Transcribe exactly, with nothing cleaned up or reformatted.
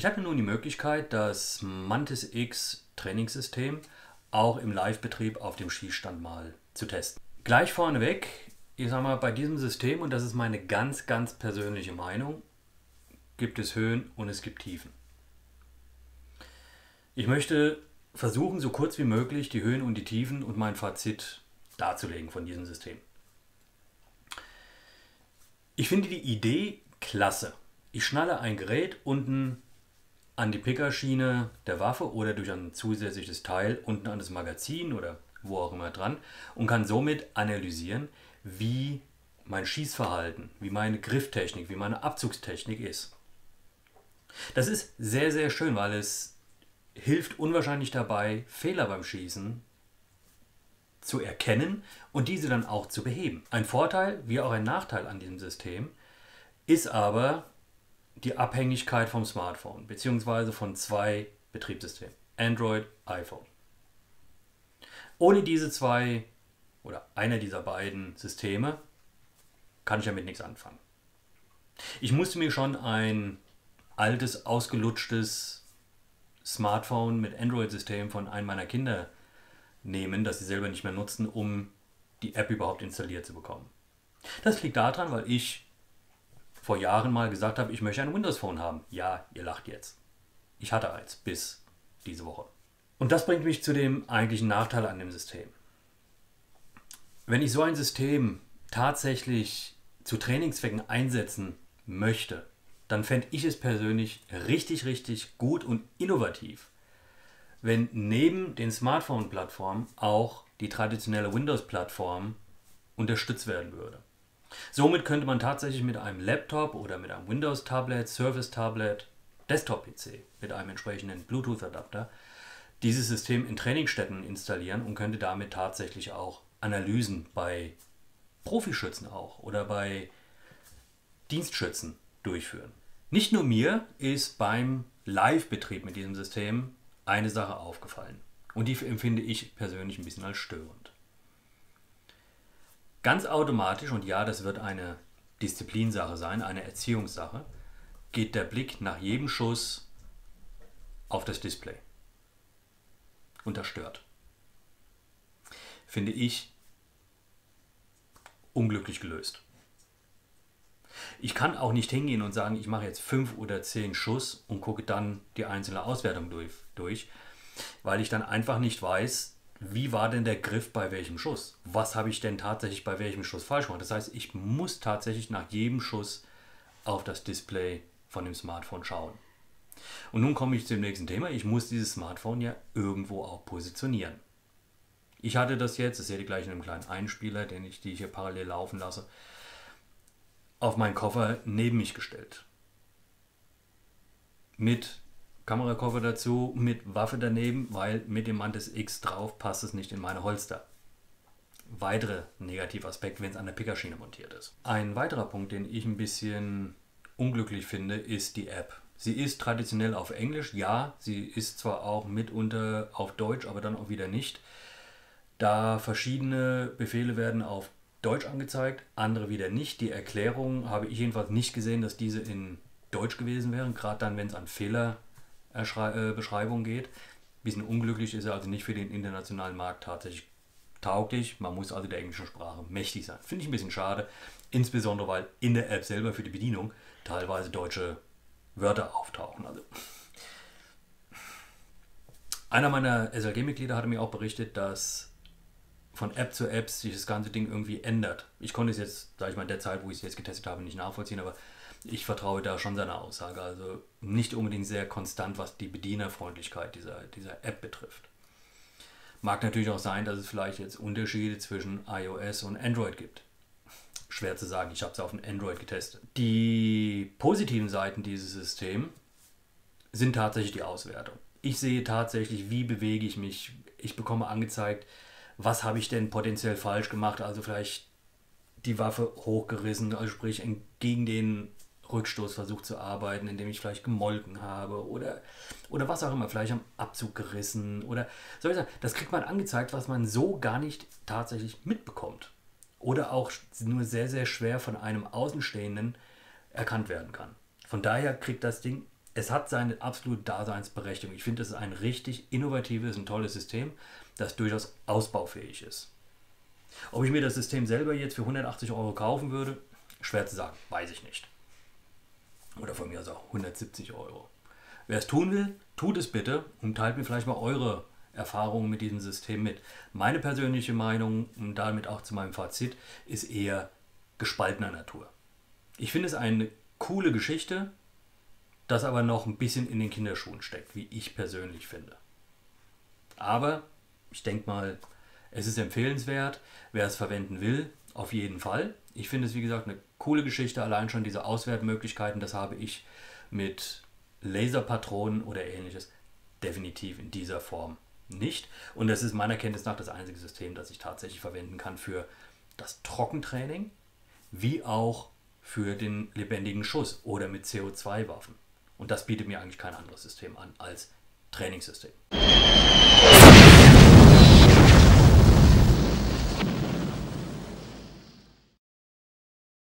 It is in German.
Ich hatte nun die Möglichkeit, das Mantis X Trainingssystem auch im Live-Betrieb auf dem Schießstand mal zu testen. Gleich vorneweg, ich sag mal, bei diesem System, und das ist meine ganz, ganz persönliche Meinung, gibt es Höhen und es gibt Tiefen. Ich möchte versuchen, so kurz wie möglich die Höhen und die Tiefen und mein Fazit darzulegen von diesem System. Ich finde die Idee klasse. Ich schnalle ein Gerät unten an die Pickerschiene der Waffe oder durch ein zusätzliches Teil unten an das Magazin oder wo auch immer dran und kann somit analysieren, wie mein Schießverhalten, wie meine Grifftechnik, wie meine Abzugstechnik ist. Das ist sehr, sehr schön, weil es hilft unwahrscheinlich dabei, Fehler beim Schießen zu erkennen und diese dann auch zu beheben. Ein Vorteil wie auch ein Nachteil an diesem System ist aber die Abhängigkeit vom Smartphone bzw. von zwei Betriebssystemen, Android, iPhone. Ohne diese zwei oder einer dieser beiden Systeme kann ich damit nichts anfangen. Ich musste mir schon ein altes, ausgelutschtes Smartphone mit Android-System von einem meiner Kinder nehmen, das sie selber nicht mehr nutzen, um die App überhaupt installiert zu bekommen. Das liegt daran, weil ich vor Jahren mal gesagt habe, ich möchte ein Windows Phone haben. Ja, ihr lacht jetzt. Ich hatte eins bis diese Woche. Und das bringt mich zu dem eigentlichen Nachteil an dem System. Wenn ich so ein System tatsächlich zu Trainingszwecken einsetzen möchte, dann fände ich es persönlich richtig, richtig gut und innovativ, wenn neben den Smartphone-Plattformen auch die traditionelle Windows-Plattform unterstützt werden würde. Somit könnte man tatsächlich mit einem Laptop oder mit einem Windows-Tablet, Surface-Tablet, Desktop-P C mit einem entsprechenden Bluetooth-Adapter dieses System in Trainingsstätten installieren und könnte damit tatsächlich auch Analysen bei Profischützen auch oder bei Dienstschützen durchführen. Nicht nur mir ist beim Live-Betrieb mit diesem System eine Sache aufgefallen und die empfinde ich persönlich ein bisschen als störend. Ganz automatisch, und ja, das wird eine Disziplinsache sein, eine Erziehungssache, geht der Blick nach jedem Schuss auf das Display. Und das stört. Finde ich unglücklich gelöst. Ich kann auch nicht hingehen und sagen, ich mache jetzt fünf oder zehn Schuss und gucke dann die einzelne Auswertung durch, durch, weil ich dann einfach nicht weiß, wie war denn der Griff bei welchem Schuss? Was habe ich denn tatsächlich bei welchem Schuss falsch gemacht? Das heißt, ich muss tatsächlich nach jedem Schuss auf das Display von dem Smartphone schauen. Und nun komme ich zum nächsten Thema. Ich muss dieses Smartphone ja irgendwo auch positionieren. Ich hatte das jetzt, das seht ihr gleich in einem kleinen Einspieler, den ich, die ich hier parallel laufen lasse, auf meinen Koffer neben mich gestellt. Mit Kamerakoffer dazu, mit Waffe daneben, weil mit dem Mantis X drauf passt es nicht in meine Holster. Weiterer Negativaspekt, wenn es an der Pickerschiene montiert ist. Ein weiterer Punkt, den ich ein bisschen unglücklich finde, ist die App. Sie ist traditionell auf Englisch, ja, sie ist zwar auch mitunter auf Deutsch, aber dann auch wieder nicht. Da verschiedene Befehle werden auf Deutsch angezeigt, andere wieder nicht. Die Erklärung habe ich jedenfalls nicht gesehen, dass diese in Deutsch gewesen wären, gerade dann, wenn es an Fehler Beschreibung geht. Ein bisschen unglücklich, ist er also nicht für den internationalen Markt tatsächlich tauglich. Man muss also der englischen Sprache mächtig sein. Finde ich ein bisschen schade, insbesondere weil in der App selber für die Bedienung teilweise deutsche Wörter auftauchen. Also einer meiner S L G-Mitglieder hatte mir auch berichtet, dass von App zu App sich das ganze Ding irgendwie ändert. Ich konnte es jetzt, sage ich mal, in der Zeit, wo ich es jetzt getestet habe, nicht nachvollziehen, aber ich vertraue da schon seiner Aussage, also nicht unbedingt sehr konstant, was die Bedienerfreundlichkeit dieser, dieser App betrifft. Mag natürlich auch sein, dass es vielleicht jetzt Unterschiede zwischen iOS und Android gibt. Schwer zu sagen, ich habe es auf dem Android getestet. Die positiven Seiten dieses Systems sind tatsächlich die Auswertung. Ich sehe tatsächlich, wie bewege ich mich. Ich bekomme angezeigt, was habe ich denn potenziell falsch gemacht, also vielleicht die Waffe hochgerissen, also sprich gegen den Rückstoß versucht zu arbeiten, indem ich vielleicht gemolken habe oder, oder was auch immer, vielleicht am Abzug gerissen oder soll ich sagen, das kriegt man angezeigt, was man so gar nicht tatsächlich mitbekommt oder auch nur sehr, sehr schwer von einem Außenstehenden erkannt werden kann. Von daher kriegt das Ding es hat seine absolute Daseinsberechtigung. Ich finde, es ist ein richtig innovatives, ein tolles System, das durchaus ausbaufähig ist. Ob ich mir das System selber jetzt für hundertachtzig Euro kaufen würde, schwer zu sagen, weiß ich nicht. Oder von mir aus auch hundertsiebzig Euro. Wer es tun will, tut es bitte und teilt mir vielleicht mal eure Erfahrungen mit diesem System mit. Meine persönliche Meinung und damit auch zu meinem Fazit ist eher gespaltener Natur. Ich finde es eine coole Geschichte, das aber noch ein bisschen in den Kinderschuhen steckt, wie ich persönlich finde. Aber ich denke mal, es ist empfehlenswert, wer es verwenden will, auf jeden Fall. Ich finde es, wie gesagt, eine coole Geschichte, allein schon diese Auswertmöglichkeiten, das habe ich mit Laserpatronen oder ähnliches definitiv in dieser Form nicht. Und das ist meiner Kenntnis nach das einzige System, das ich tatsächlich verwenden kann für das Trockentraining, wie auch für den lebendigen Schuss oder mit C O zwei Waffen. Und das bietet mir eigentlich kein anderes System an als Trainingssystem.